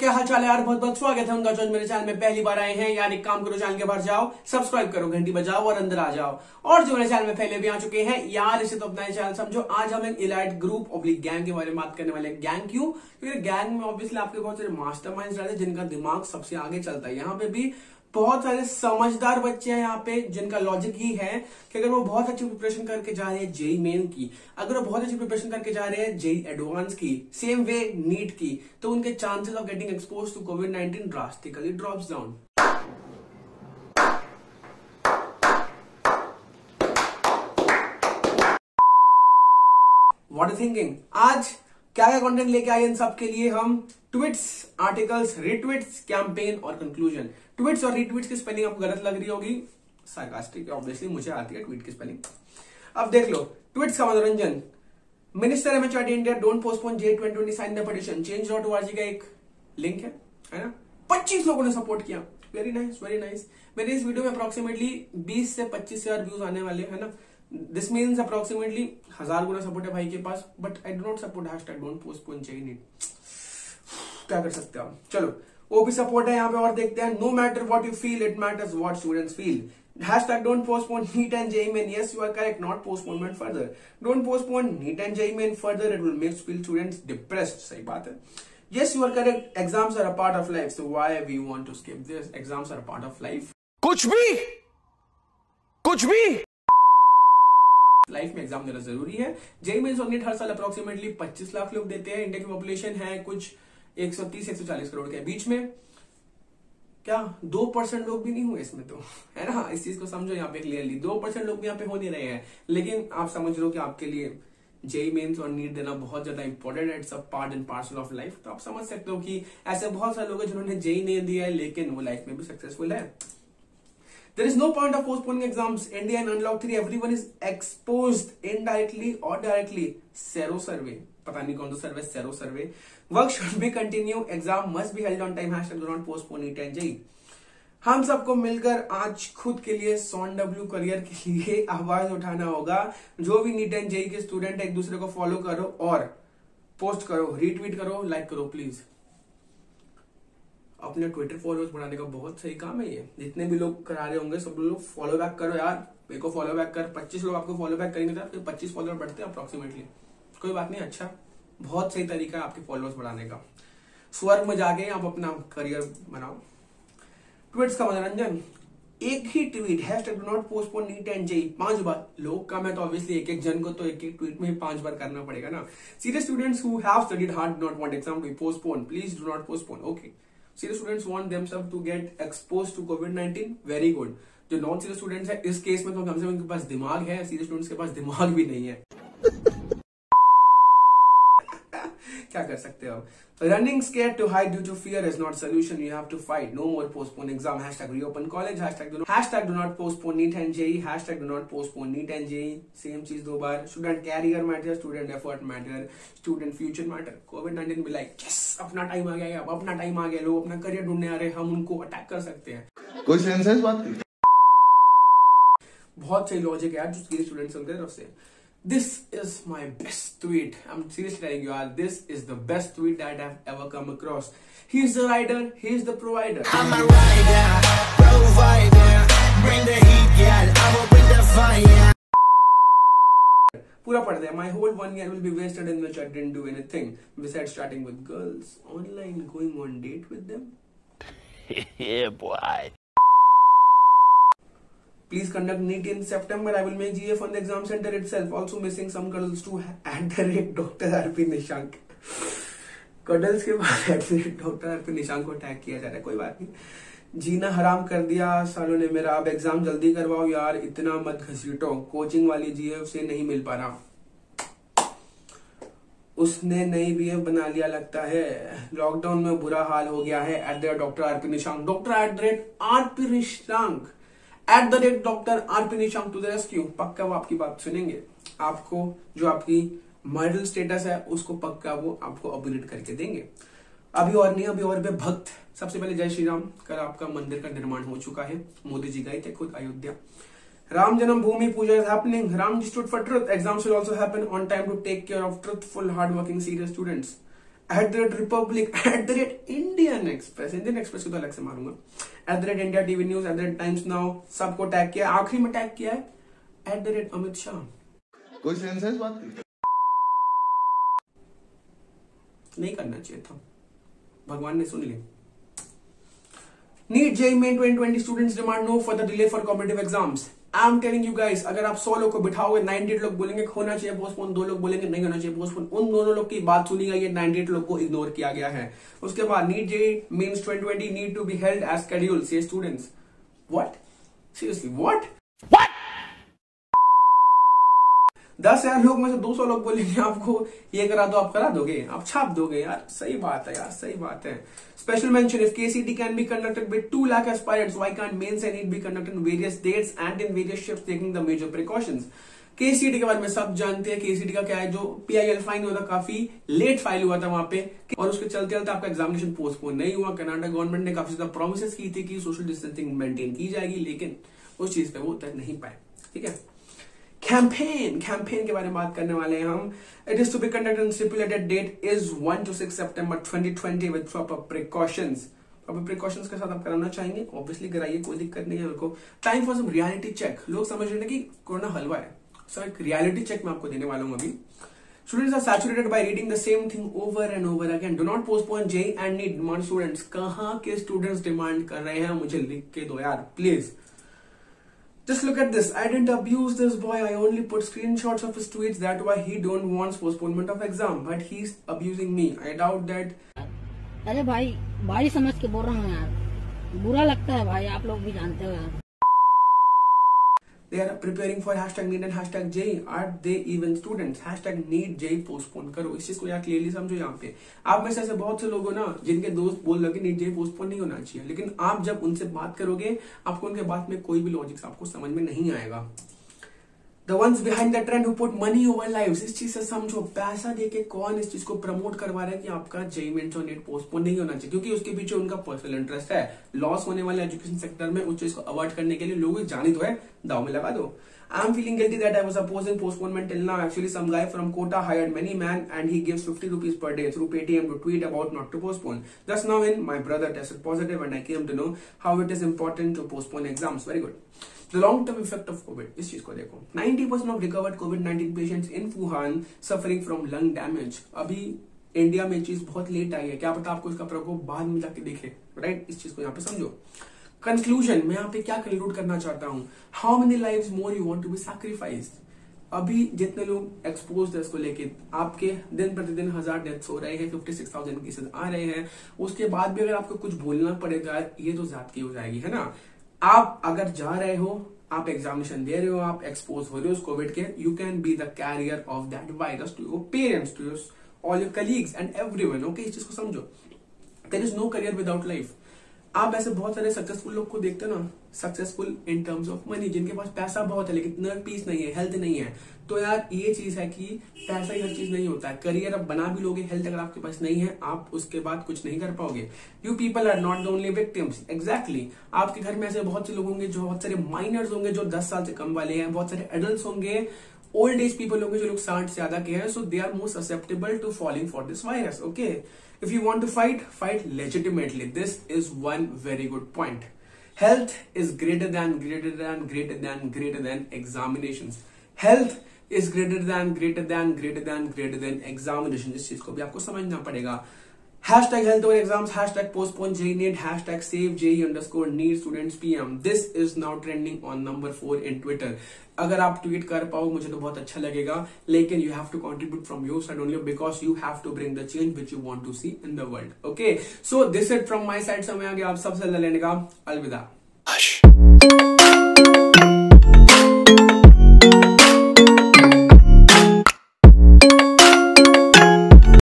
क्या हाल चाल है यार, बहुत बहुत स्वागत है उनका जो मेरे चैनल में पहली बार आए हैं। यार एक काम करो, चैनल के बाहर जाओ, सब्सक्राइब करो, घंटी बजाओ और अंदर आ जाओ। और जो मेरे चैनल में पहले भी आ चुके हैं यार, इसे तो अपना ही चैनल समझो। आज हम एक इलाइट ग्रुप ऑब्लिक गैंग के बारे में बात करने वाले हैं। गैंग क्यों? क्योंकि गैंग में ऑब्वियसली आपके बहुत सारे मास्टरमाइंड्स रहते हैं जिनका दिमाग सबसे आगे चलता है। यहाँ पे भी बहुत सारे समझदार बच्चे हैं यहाँ पे जिनका लॉजिक ही है कि अगर वो बहुत अच्छी प्रिपरेशन करके जा रहे हैं जेई मेन की, अगर वो बहुत अच्छी प्रिपरेशन करके जा रहे हैं जेई एडवांस की, सेम वे नीट की, तो उनके chances of getting expose to कोविड-19 drastically drops down. What are thinking? आज क्या क्या कंटेंट लेके आए इन सब के लिए हम? ट्वीट्स, आर्टिकल्स, रिट्वीट्स, कैंपेन और कंक्लूजन। ट्वीट्स और रिट्वीट्स की स्पेलिंग आपको गलत लग रही होगी, सार्कास्टिक ऑब्वियसली, मुझे आती है ट्वीट की स्पेलिंग। अब देख लो ट्वीट्स का मनोरंजन। Minister MHRD India don't postpone J2020 sign the petition, change.org का एक लिंक है ना? 25 लोगों ने सपोर्ट किया, वेरी नाइस वेरी नाइस। मेरे इस वीडियो में अप्रोक्सीमेटली 20 से 25 हजार व्यूज आने वाले है ना। दिस मीन्स अप्रोक्सीमेटली 1000 गुना सपोर्ट है भाई के पास, but I don't support hashtag don't postpone JNEET। क्या कर सकते हो, चलो वो भी सपोर्ट है यहाँ पे। और देखते हैं, no matter what you feel it matters what students feel, hashtag don't postpone NEET and JEE Main, yes you are correct, not postponement further, don't postpone NEET and JEE Main further, it will make students depressed, सही बात है, yes you are correct, exams are a part of life, so why we want to skip this, exams are a part of life, कुछ भी life में exam देना जरूरी है। JEE Mains और नीट हर साल अप्रोक्सीमेटली 25 लाख लोग देते हैं। इंडिया की पॉपुलेशन है कुछ 130 140 करोड़ के बीच में, क्या 2% लोग भी नहीं हुए इसमें, तो है ना। इस चीज को समझो यहाँ पे क्लियरली, 2% लोग भी यहाँ पे हो नहीं रहे हैं, लेकिन आप समझ लो कि आपके लिए जेई मेन्स और नीट देना बहुत ज्यादा इंपॉर्टेंट है, it's a part and parcel of life. तो आप समझ सकते हो कि ऐसे बहुत सारे लोग हैं जिन्होंने जेई नहीं दिया है लेकिन वो लाइफ में भी सक्सेसफुल है। There is no point of postponing exams. India and Unlock 3, everyone is exposed indirectly or directly. Sero survey, पता नहीं कौन सा survey, sero survey. Work should be continue. Exam must be held on time. Hashtag do not postpone it and JEE. हम सबको मिलकर आज खुद के लिए SonW करियर के लिए आवाज उठाना होगा। जो भी नीट एंड जेई के स्टूडेंट एक दूसरे को फॉलो करो और पोस्ट करो, रीट्वीट करो, लाइक करो प्लीज। अपने ट्विटर फॉलोअर्स बढ़ाने का बहुत सही काम है ये, जितने भी लोग करा रहे होंगे सब लोग फॉलो बैक करो यार, मेरे को फॉलो बैक कर। 25 लोग आपको फॉलो बैक करेंगे तो 25 फॉलोअर बढ़ते हैं अप्रोक्सीमेटली, कोई बात नहीं, अच्छा बहुत सही तरीका है आपके फॉलोअर्स बढ़ाने का। स्वर्ग में जाके आप अपना करियर बनाओ। ट्वीट्स का मनोरंजन, एक ही tweet hashtag do not postpone NEET and JEE 5 बार, लोग कम है तो ऑब्वियसली एक जन को तो एक ट्वीट में ही 5 बार करना पड़ेगा ना। Serious students who have studied hard not want exam to be postpone, please do not postpone, okay. Serious students want themselves to get exposed to COVID-19, very good. जो नॉन सीरियस स्टूडेंट्स हैं इस case में तो कम से कम उनके पास दिमाग है, serious students के पास दिमाग भी नहीं है। क्या कर सकते हो? Running scared to hide due to fear is not solution. You have to fight. No more postpone exam. Hashtag reopen college. Hashtag do not postpone NEET and JEE. Hashtag do not postpone NEET and JEE. Same चीज 2 बार. Student career matter. Student effort matter. Student future matter. COVID-19 भी like yes अपना time आ गया, अब अपना time आ गया, लोग अपना करियर ढूंढने आ रहे हैं, हम उनको अटैक कर सकते हैं। कोई सेंस है इस बात की? बहुत सही लॉजिक है यार जो सीरियस स्टूडेंट्स उनके तरफ से। This is my best tweet. I'm seriously telling you all, this is the best tweet that I've ever come across. He is the rider, he is the provider. I'm a rider, provider. Bring the heat, yeah. I will bring the fire. पूरा पढ़ दिया। My whole 1 year will be wasted in which I didn't do anything besides chatting with girls online, going on date with them. Yeah, boy. Please conduct NEET in September. I will make GF on the exam center itself. Also missing some cuddles too. @ R P Nishank. Cuddles के बाद doctor R P Nishank को attack किया जा रहा है, कोई बात नहीं। जीना हराम कर दिया सालों ने मेरा, अब एग्जाम जल्दी करवाओ यार, इतना मत घसीटो। कोचिंग वाली GF से नहीं मिल पा रहा, उसने नई BF बना लिया लगता है। लॉकडाउन में बुरा हाल हो गया है। @ Doctor R P Nishank, doctor @ R P Nishank, @ doctor R P Nishank to the rescue. पक्का वो आपकी बात सुनेंगे, आपको जो आपकी मॉडल स्टेटस है उसको पक्का वो आपको अपग्रेड करके देंगे। अभी और नहीं, अभी और भक्त। सबसे पहले जय श्री राम, कल आपका मंदिर का निर्माण हो चुका है, मोदी जी गए थे खुद Ayodhya. Ram Janmabhoomi puja is happening, Ram ji stood for truth, exam should also happen on time to take care of truthful hard working serious students. @republic @indian express, Indian Express को तो अलग से मारूंगा, @india tv news, @timesnow, सबको टैग किया, आखिरी में टैग किया है @अमित शाह। कोई सेंस है इस बात की? नहीं करना चाहिए था, भगवान ने सुन लिया। NEET JEE Main 2020 students demand no for the delay for competitive exams. I am telling you guys, अगर आप 100 लोग को बिठाओगे 98 लोग बोलेंगे होना चाहिए पोस्टपोन, 2 लोग बोलेंगे नहीं होना चाहिए पोस्टपोन। उन दोनों लोग की बात सुनी गई है, 98 लोग को इग्नोर किया गया है। उसके बाद NEET JEE Mains 2020 need to be held as schedule, से स्टूडेंट्स व्हाट सीरियसली व्हाट 10,000 लोग में से 200 लोग बोलेंगे आपको ये करा दो, आप करा दोगे, आप छाप दोगे यार। सही बात है यार, सही बात है। Special mention if KCET can be conducted with 2 lakh aspirants why can't Mains and NEET be conducted in various dates and in various shifts taking the major precautions. KCET के बारे में सब जानते हैं, केसीटी का क्या है, जो पीआईएल फाइन हुआ था काफी लेट फाइल हुआ था वहां पे, और उसके चलते चलते आपका एग्जामिनेशन पोस्टपोन नहीं हुआ। कर्नाटक गवर्नमेंट ने काफी ज्यादा प्रोमिस की थी कि सोशल डिस्टेंसिंग मेंटेन की जाएगी, लेकिन उस चीज पे वो उतर नहीं पाए। ठीक है, कैंपेन के बारे में बात करने वाले हैं हम। It is to be conducted on stipulated date is 1 to 6 सितंबर 2020 विद प्रॉपर प्रिकॉशंस के साथ आप कराना चाहेंगे, ऑब्वियसली कराइए, कोई दिक्कत नहीं है उनको। Time for some reality check, लोग समझ रहे हैं कि कोरोना हलवा है, सो एक रियलिटी चेक मैं आपको देने वाला हूं अभी। Students are saturated by reading the same thing over and over again, do not postpone JEE and NEET demand students. कहाँ के स्टूडेंट्स डिमांड कर रहे हैं, मुझे लिख के दो यार please. Just look at this. I didn't abuse this boy. I only put screenshots of his tweets. That's why he don't wants postponement of exam, but he's abusing me. I doubt that. अरे भाई, भाई समझ के बोल रहा हूँ यार, बुरा लगता है भाई, आप लोग भी जानते हो यार। They are preparing for #NEET and #JEE. Are they even students? #NEET JEE postpone करो। इस चीज को यार क्लियरली समझो। यहाँ पे आप में से ऐसे बहुत से लोग हो ना जिनके दोस्त बोल रहे कि नीट जेई पोस्टपोन नहीं होना चाहिए, लेकिन आप जब उनसे बात करोगे आपको उनके बात में कोई भी लॉजिक्स आपको समझ में नहीं आएगा। The ones behind the trend who put money over lives, इस चीज से समझो, पैसा देके कौन इस चीज को प्रमोट करवा रहा है कि आपका जेईई मेंस और नीट पोस्टपोन नहीं होना चाहिए, क्योंकि उसके पीछे उनका पर्सनल इंटरेस्ट है। लॉस होने वाले एजुकेशन सेक्टर में उस चीज को अवॉइड करने के लिए लोग जाने दो है, दाव में लगा दो। I am feeling guilty that I was opposing postponement till now. Actually some guy from Kota hired many man and he gives ₹50 per day through Paytm to tweet about not to postpone. Just now when my brother tested positive and I came to know how it is important to postpone exams. Very good. The long-term effect of COVID, इस चीज को देखो, 90% of recovered COVID-19 patients in Wuhan suffering from lung damage। अभी India में चीज बहुत late आई है, क्या पता आपको इसका प्रकोप बाद में जाके दिखे, राइट? इस चीज को यहाँ पे समझो। कंक्लूजन मैं यहाँ पे क्या कंक्लूड करना चाहता हूँ, how many lives more you want to be sacrificed. अभी जितने लोग एक्सपोज है इसको लेके, आपके दिन प्रतिदिन 1000 डेथ्स हो रहे हैं, 56,000 केसेस आ रहे हैं, उसके बाद भी अगर आपको कुछ बोलना पड़ेगा ये तो ज्यादती हो जाएगी, है ना। आप अगर जा रहे हो, आप एग्जामिनेशन दे रहे हो, आप एक्सपोज हो रहे हो उस कोविड के, you can be the carrier of that virus to your parents, to your all your colleagues and everyone. Okay, इस चीज को समझो, there is no career without life. आप ऐसे बहुत सारे सक्सेसफुल लोग को देखते हो ना, successful in terms of money, जिनके पास पैसा बहुत है लेकिन इनर पीस नहीं है, हेल्थ नहीं है। तो यार ये चीज है कि पैसा ही हर चीज नहीं होता है, करियर आप बना भी लोगे, हेल्थ अगर आपके पास नहीं है आप उसके बाद कुछ नहीं कर पाओगे। You people are not the only victims. Exactly, आपके घर में ऐसे बहुत से लोग होंगे, जो बहुत सारे माइनर्स होंगे जो 10 साल से कम वाले हैं, बहुत सारे एडल्ट होंगे, ओल्ड एज पीपल होंगे जो लोग 60 से ज्यादा के हैं। So they are more susceptible to falling for this virus. Okay, if you want to fight, fight legitimately, this is one very good point. Health is greater than examinations, health is greater than examination. इस चीज को भी आपको समझना पड़ेगा। #HealthOverExams, #PostponeJNeet, #SaveJE_NeedStudentsPM। This is now trending on number 4 in Twitter। अगर आप tweet कर पाओ मुझे तो बहुत अच्छा लगेगा, लेकिन you have to contribute from your side only, because you have to bring the change which you want to see in the world. Okay, so this is from my side, समय आ गया आप सबसे लेने का, अलविदा।